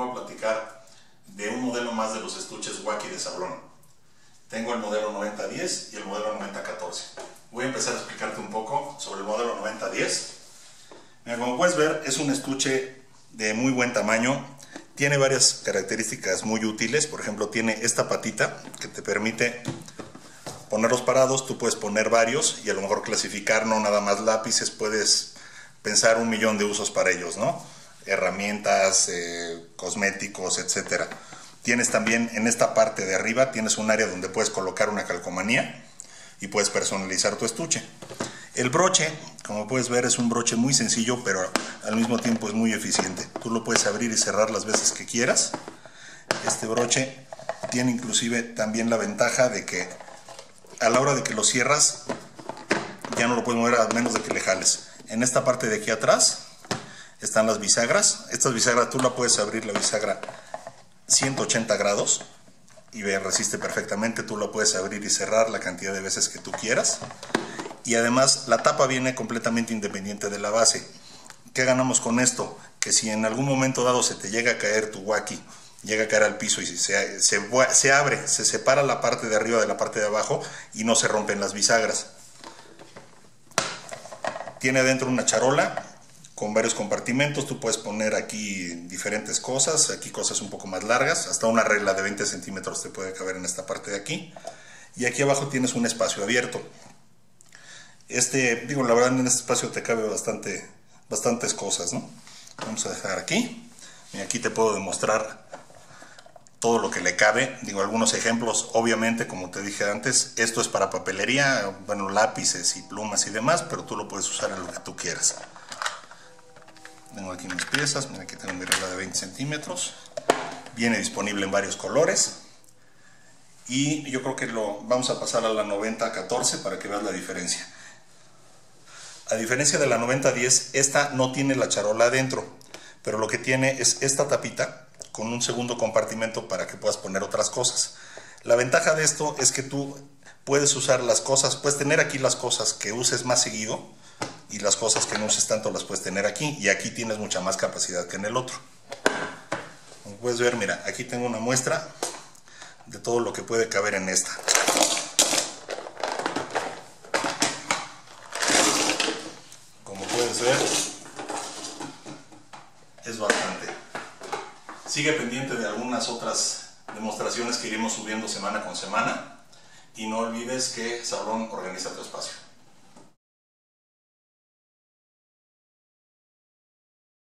voy a platicar de un modelo más de los estuches Wacky de Sablón. Tengo el modelo 9010 y el modelo 9014. Voy a empezar a explicarte un poco sobre el modelo 9010. Mira, como puedes ver, es un estuche de muy buen tamaño. Tiene varias características muy útiles. Por ejemplo, tiene esta patita que te permite ponerlos parados. Tú puedes poner varios y a lo mejor clasificar, no nada más lápices. Puedes pensar un millón de usos para ellos, ¿no? Herramientas, cosméticos, etcétera. Tienes también en esta parte de arriba, tienes un área donde puedes colocar una calcomanía y puedes personalizar tu estuche. El broche, como puedes ver, es un broche muy sencillo, pero al mismo tiempo es muy eficiente. Tú lo puedes abrir y cerrar las veces que quieras. Este broche tiene inclusive también la ventaja de que a la hora de que lo cierras, ya no lo puedes mover a menos de que le jales. En esta parte de aquí atrás están las bisagras. Estas bisagras tú la puedes abrir, la bisagra 180 grados y resiste perfectamente. Tú la puedes abrir y cerrar la cantidad de veces que tú quieras. Y además la tapa viene completamente independiente de la base. ¿Qué ganamos con esto? Que si en algún momento dado se te llega a caer tu Wacky, llega a caer al piso y se abre, se separa la parte de arriba de la parte de abajo y no se rompen las bisagras. Tiene adentro una charola con varios compartimentos. Tú puedes poner aquí diferentes cosas, aquí cosas un poco más largas, hasta una regla de 20 centímetros te puede caber en esta parte de aquí, y aquí abajo tienes un espacio abierto. Digo, la verdad, en este espacio te cabe bastantes cosas, ¿no? Vamos a dejar aquí, y aquí te puedo demostrar todo lo que le cabe. Digo, algunos ejemplos, obviamente, como te dije antes, esto es para papelería, bueno, lápices y plumas y demás, pero tú lo puedes usar en lo que tú quieras. Tengo aquí mis piezas, mira, aquí tengo mi regla de 20 centímetros. Viene disponible en varios colores. Y yo creo que vamos a pasar a la 9014 para que veas la diferencia. A diferencia de la 9010, esta no tiene la charola adentro, pero lo que tiene es esta tapita con un segundo compartimento para que puedas poner otras cosas. La ventaja de esto es que tú puedes usar las cosas, puedes tener aquí las cosas que uses más seguido, y las cosas que no uses tanto las puedes tener aquí, y aquí tienes mucha más capacidad que en el otro. Como puedes ver, mira, aquí tengo una muestra de todo lo que puede caber en esta. Como puedes ver, es bastante. Sigue pendiente de algunas otras demostraciones que iremos subiendo semana con semana, y no olvides que Sablón organiza tu espacio.